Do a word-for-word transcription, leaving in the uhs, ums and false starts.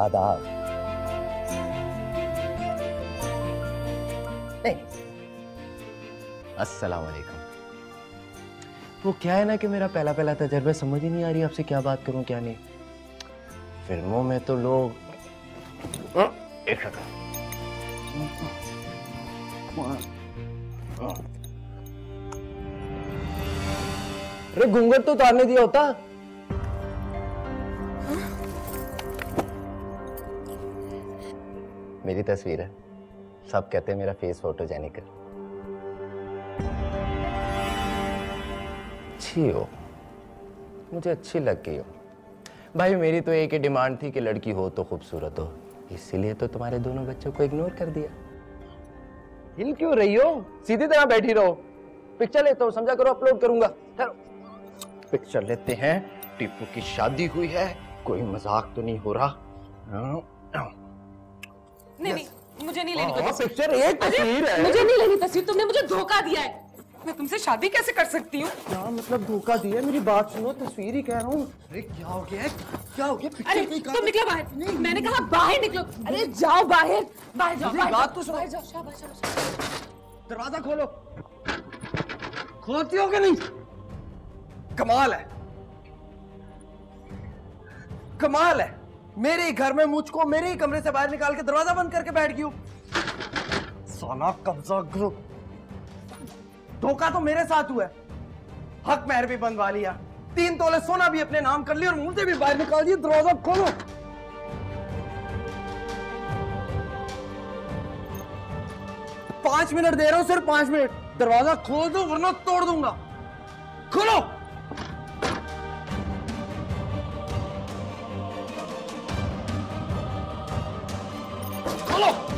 आदाब। नहीं, अस्सलाम वालेकुम। वो क्या है ना कि मेरा पहला पहला तजर्बा, समझ ही नहीं आ रही आपसे क्या बात करूं क्या नहीं। फिल्मों में तो लोग एक अरे घूंघट तो उतारने दिया होता। मेरी तस्वीर है, सब कहते हैं मेरा फेस फोटोजेनिक है। अच्छी हो, मुझे अच्छी लग गई हो। भाई मेरी तो एक ही डिमांड थी कि लड़की हो तो खूबसूरत हो, इसीलिए तो तुम्हारे दोनों बच्चों को इग्नोर कर दिया। हिल क्यों रही हो, सीधी तरह बैठी रहो। पिक्चर लेता हूँ, समझा करो, अपलोड करूंगा। पिक्चर लेते हैं, टीपू की शादी हुई है, कोई मजाक तो नहीं हो रहा। नहीं नहीं, मुझे नहीं लेनी कोई पिक्चर, एक तस्वीर है। मुझे नहीं लेनी तस्वीर, तुमने मुझे धोखा दिया है। मैं तुमसे शादी कैसे कर सकती हूँ? क्या मतलब धोखा दिया? मेरी बात सुनो, तस्वीर ही कह रहा हूँ। अरे क्या हो गया, क्या हो गया? अरे तुम निकलो बाहर। मैंने कहा बाहर निकलो। अरे जाओ बाहर, बाहर जाओ, बात तो सुनो। दरवाजा खोलो। खोलती हो कि नहीं? कमाल है, कमाल है। मेरे ही घर में मुझको मेरे ही कमरे से बाहर निकाल के दरवाजा बंद करके बैठ गई हूं। साला कब्जा ग्रुप, धोखा तो मेरे साथ हुआ है, हक मेहर भी बनवा लिया, तीन तोले सोना भी अपने नाम कर लिया और मुझे भी बाहर निकाल दिया। दरवाजा खोलो। पांच मिनट दे रहा हूं, सिर्फ पांच मिनट। दरवाजा खोल दो वरना तोड़ दूंगा। खोलो। खोलो।